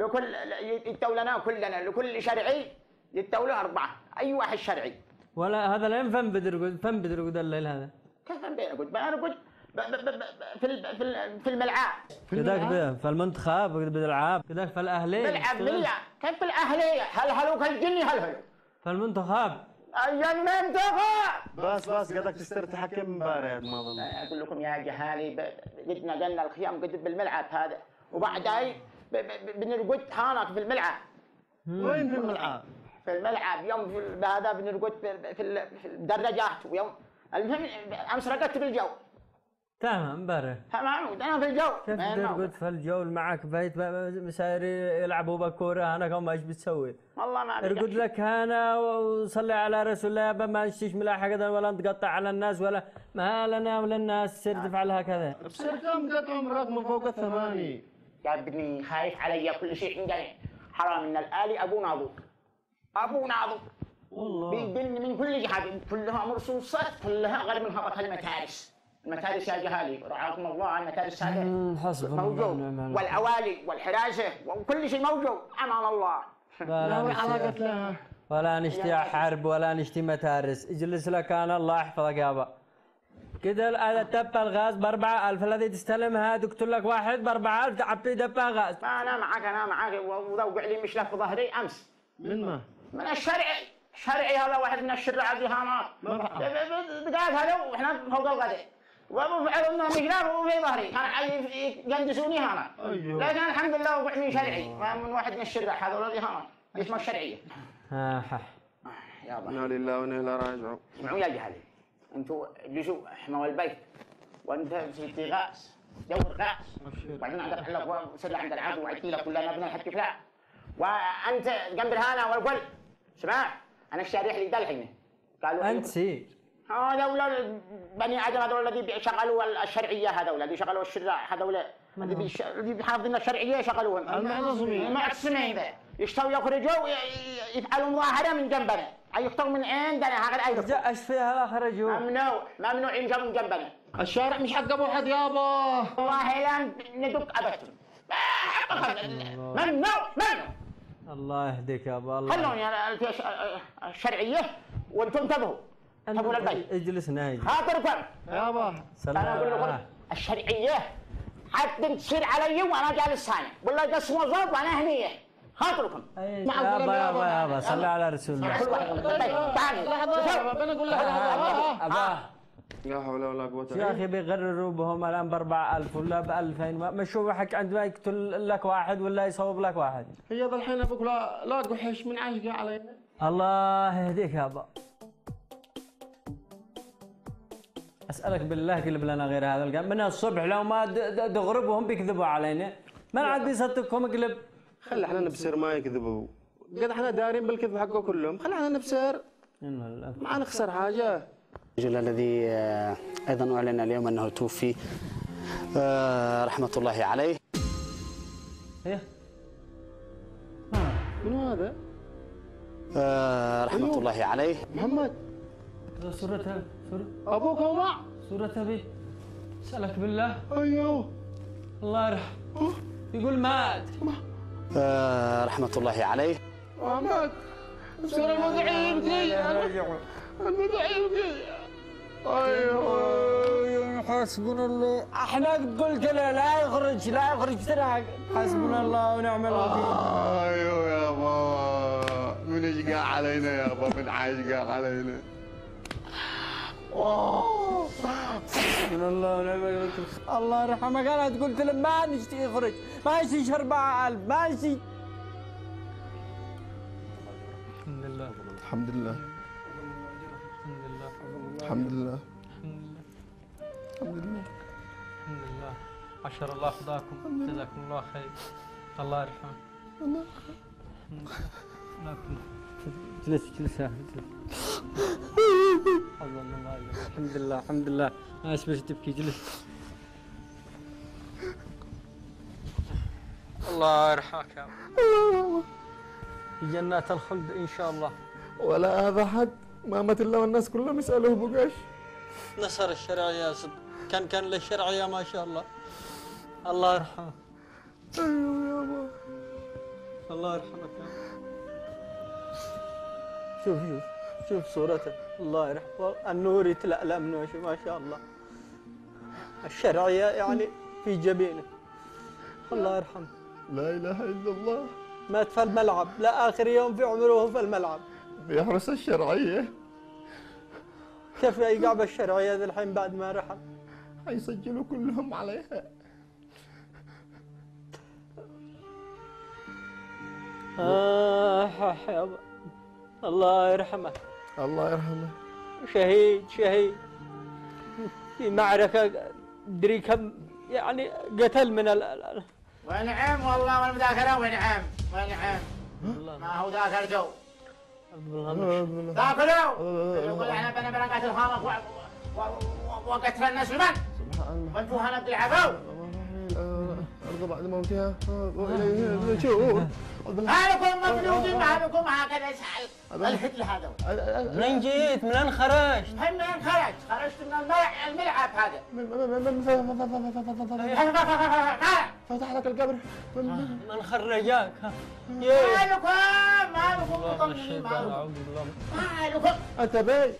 لكل يتولنا كلنا لكل شرعي يتولوا أربعة أي واحد شرعي. ولا هذا لا ينفهم بدرجود فهم بدرجود الليل هذا. كيف فهم بدرجود؟ بدرجود في الملعب. كذاك في المنتخب بالألعاب كذاك في الأهلية. بالأهلية كيف في الأهلية؟ هل هلوك الجني هل هلو؟ في المنتخب. أيام منتخب. بس قدك تسترتاح كم مباراة ما أظن. أقول لكم يا جهالي قدنا جنا الخيام قد بالملعب هذا وبعدين بنرقد هانك في الملعب. وين في الملعب؟ في الملعب يوم هذا بنرقد في الدراجات ويوم المهم امس رقدت بالجو. تمام برا. تمام انا في الجو. ترقد في الجو معك بيت مساير يلعبوا بالكوره هناك وما ايش بتسوي؟ والله ما ارقد لك هنا وصلي على رسول الله ما تشتيش ملاحق ولا تقطع على الناس ولا ما لنا ولا الناس تصير تفعل هكذا. بصير كم قطع مرات من فوق الثماني. يا ابني خايف علي كل شيء عندي حرام ان الالي ابونا ابوك. ابونا ابوك. والله. بيدلني من كل جهه كلها مرصوصات كلها غير من هبط المتارس. المتارس يا جهالي رعاكم الله على المتارس هذه موجود والاوالي والحراشه وكل شيء موجود امان الله. ولا نشتي حرب ولا نشتي متارس اجلس لك انا الله يحفظك يابا. كده الدبه الغاز ب 4000 الذي تستلمها دكتور لك واحد ب 4000 تعبي دبه غاز. انا معاك وذوق علي مش لف ظهري امس. من ما؟ من الشرعي. شرعي هذا واحد من الشرع اللي هنا دقائق هذا واحنا فوق الغداء وفعلوا انهم يجنبوا في ظهري كانوا يجندسوني هنا. أيوه. لكن الحمد لله وقع من شرعي من واحد من الشرع هذول اللي هنا اسمه الشرعيه. يابا انا لله وانا الى راجعون. اسمعوا يا جهالي انتوا اجلسوا حموا البيت وانت في غاس دور غاس وبعدين عندك حلق وصير عند العدو وعدتي لك كلنا بنا نحكي فلاح وانت جنب الهانه والقل سمع انا الشارع اللي دلحني قالوا انت هذول بني ادم هذول اللي شغلوا الشرعيه هذول اللي شغلوا الشراع هذول اللي حافظين الشرعيه شغلوهم المعتصمين يشتوا يخرجوا يفعلوا مظاهره من جنبنا يخطوا من عندنا هذا ايضا ايش فيها خرجوا ممنوع ممنوع يمشوا من جنبنا الشارع مش حق ابو حد يابا والله لا ندق ابدا ممنوع الله يهديك يا ابو الله خلوني انا الشرعيه وانتم انتبهوا انتبهوا للبيت اجلس نايم خاطركم يابا سلام انا اقول لكم الشرعيه حد تصير علي وانا جالس هنا والله قسموا ظرف وانا هنيه خاطركم يابا صلى على رسول الله تعال لحظه اقول لحظه لا حول ولا قوه الا بالله يا اخي بيغرروا بهم الان ب 4000 ولا ب 2000 مشوا حق عندما يقتل لك واحد ولا يصوب لك واحد هي ذا الحين ابوك لا تقحش من عشقه علينا الله يهديك يابا اسالك بالله قلب لنا غير هذا القلب من الصبح لو ما تغربهم بيكذبوا علينا من عاد بيصدقهم قلب خلي احنا نبصر ما يكذبوا قد احنا دارين بالكذب حقه كلهم خلي احنا نبصر ما نخسر حاجه الرجل الذي أيضا أعلن اليوم أنه توفي رحمة الله عليه. إيه؟ من هذا؟ رحمة الله عليه. محمد. صورتها صورة. أبوك ومع. صورتها به. سألك بالله. أيوه. الله يرحمه. يقول مات. رحمة الله عليه. مات. صار المدعي يبكي. المدعي يبكي. ايوه حسبنا الله احنا قلت له لا يخرج ترى حسبنا الله ونعم الوكيل ايوه يا بابا من ايش قاع علينا يا بابا من عايش قاع علينا حسبنا الله ونعم الوكيل الله يرحمك انا قلت له ما نشتي يخرج ما يشتي 4000 ما يشتي الحمد لله الحمد لله عشر الله خداكم جزاكم الله خير الله يرحمه الله يرحمه جلس الحمد لله ما اسمعش تبكي جلس الله يرحمك يا الله جنات الخلد ان شاء الله ولا هذا حد ما مات الا والناس كلهم يسالوه بقاش نصر الشرع يا سب كان للشرعيه ما شاء الله الله يرحمه ايوه يابا الله يرحمك يا عم. شوف صورته، الله يرحمه، النور يتلألأ من وجهه ما شاء الله. الشرعية يعني في جبينه. الله يرحمه. لا إله إلا الله. مات في الملعب، لا آخر يوم في عمره وهو في الملعب. بيحرس الشرعية. كيف يقع بالشرعية ذي الحين بعد ما رحل؟ حيسجلوا كلهم عليها. آه يا أبا. الله يرحمه. الله يرحمه. شهيد في معركة مدري كم يعني قتل من ال ونعم والله ولا مذاكرة ونعم ما هو ذاكر جو ذاكروا يقول احنا بنا قتل خامق وقتل الناس لمن؟ وانتوها نبدي العفو الأرض بعد موتها وإليها النشور هلكم مبلوغين معكم هكذا يسحل الحتل هذا منين جيت؟ منين خرجت؟ منين خرجت؟ خرجت من الملعب هذا فتح لك القبر من خرجاك مالكم مطمنين مالكم أنت باي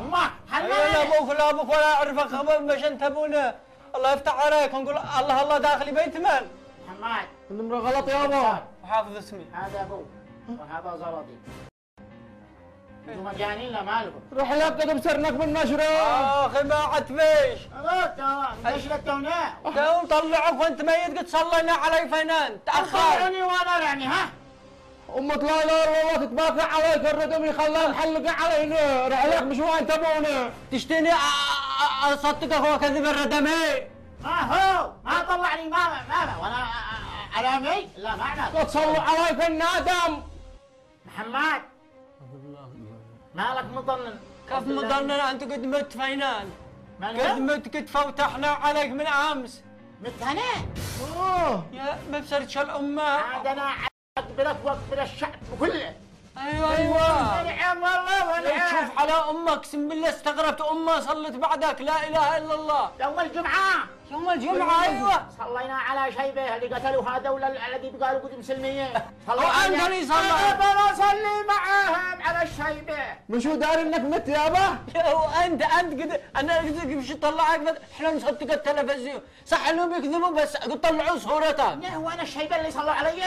أمك لا أبوك لا أبوك ولا أعرفك خبر مش أنت أبونا الله يفتح عليك ونقول الله الله داخل بيت من؟ حماد النمرة غلط يابا وحافظ اسمي هذا ابوك وهذا زرادي انتم مجانين لا مالكم روح لقطوا بسرنك من نشره اخي ما عتفيش خلاص ليش لقطوناه؟ تو طلعوك وانت ميت قلت صلينا علي فنان تاخرت طلعوني وانا يعني ها امك لا لا والله تتباكى عليك الردم يخليها محلقه علينا روح لك مش وين تبونه تشتيني اصدقك هو كذب الردمي ما هو ما طلعني ما وانا علامي لا معنى تصلوا علي في النادم محمد مالك مضنن كيف مضنن انت قد مت فينان قد مت قد فوتحنا عليك من امس مت هنا اوه يا مبصرتش الامه عاد انا اقبلك واقبل الشعب كله ايوه ونعم والله ونعم شوف على امك اقسم بالله استغربت امه صلت بعدك لا اله الا الله يوم الجمعه ايوه صلينا على شيبه اللي قتلوا هذا ولا الذي قالوا قد مسلمين وانتني صلى انا بصلي معاهم على الشيبه مشو داري انك مت يابا وانت قد انا مش طلعك احنا نصدق التلفزيون صح انهم يكذبوا بس طلعوا صورتك وانا الشيبه اللي صلوا علي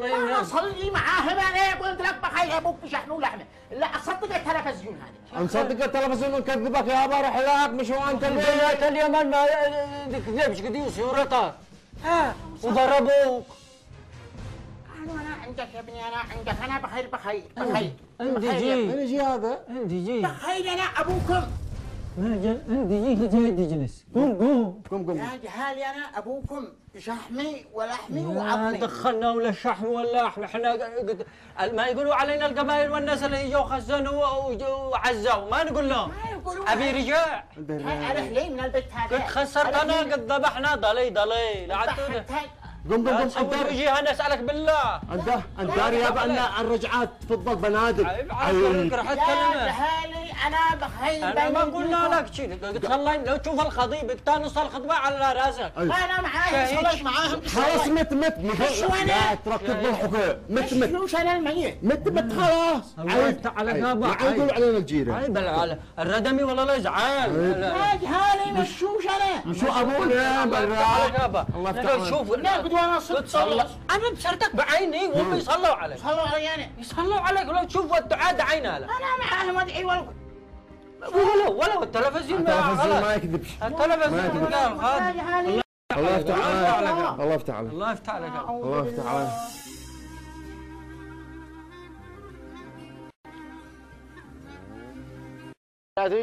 انا صلي معاهم انا قلت لك بخير ابوك بشحنوا لحمه لا اصدق التلفزيون هذا نصدق التلفزيون ونكذبك يابا روح لك مشو انت اليمن ما كذبش قديم صورتك ها وضربوك قالوا انا عندك يا ابني انا عندك انا بخير عندي هذا عندي بخير انا ابوكم عندي اجلس قوم يا جهالي انا ابوكم شحمي ولحمي وعظمي دخلنا ولا شحم ولا لحم احنا ما يقولوا علينا القبائل والناس اللي جو خزنوا وعزوا ما نقول لهم ابي رجع اروح لي من البيت هذا قد خسرت انا قد ذبحنا ضلي لا عاد قم وجهها نسالك بالله انت يابا ان الرجعات تفضل بنادق عيب عليك رح اتكلم هالي انا بخيل انا ما قلنا لك شيء قلت الله لو تشوف الخضيب تانص الخطبه على راسك انا معاهم خلاص معاهم خلاص مت لا تركب بالحكي مت شو انا الميت مت خلاص عيب عليك يابا يقولوا علينا الجيره عيب الردمي والله لا يزعل هالي مشوش انا مشو ابونا بالراحه الله يفتح شوف أنا بشرتك بعيني وهم يصلوا عليك يصلوا علي أنا يصلوا عليك لو تشوف الدعاء دعينا لك أنا معاهم أدعي ولو التلفزيون ما يكذبش التلفزيون ما الله يفتح عليك الله يفتح عليك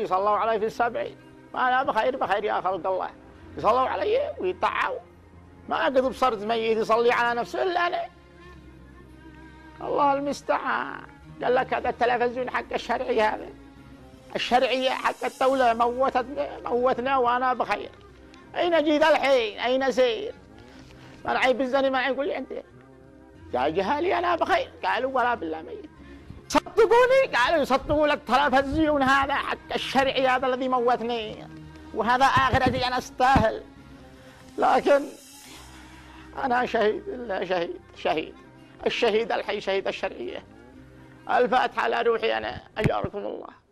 يصلوا علي في السبعين أنا بخير يا خلق الله يصلوا علي ويطعوا ما أقدر بصرت ميت يصلي على نفسه إلا أنا الله المستعان قال لك هذا التلفزيون حق الشرعي هذا الشرعية حق الدولة موتنا وأنا بخير أين جيت الحين أين سير ما نعيب الزني ما نعيب كل عندي يا جهالي أنا بخير قالوا ولا بالله ميت صدقوني قالوا صدقوا لك التلفزيون هذا حق الشرعي هذا الذي موتني وهذا آخرتي أنا أستاهل لكن أنا شهيد إلا شهيد الشهيد الحي شهيد الشرقية. الفاتحة لروحي أنا أجاركم الله.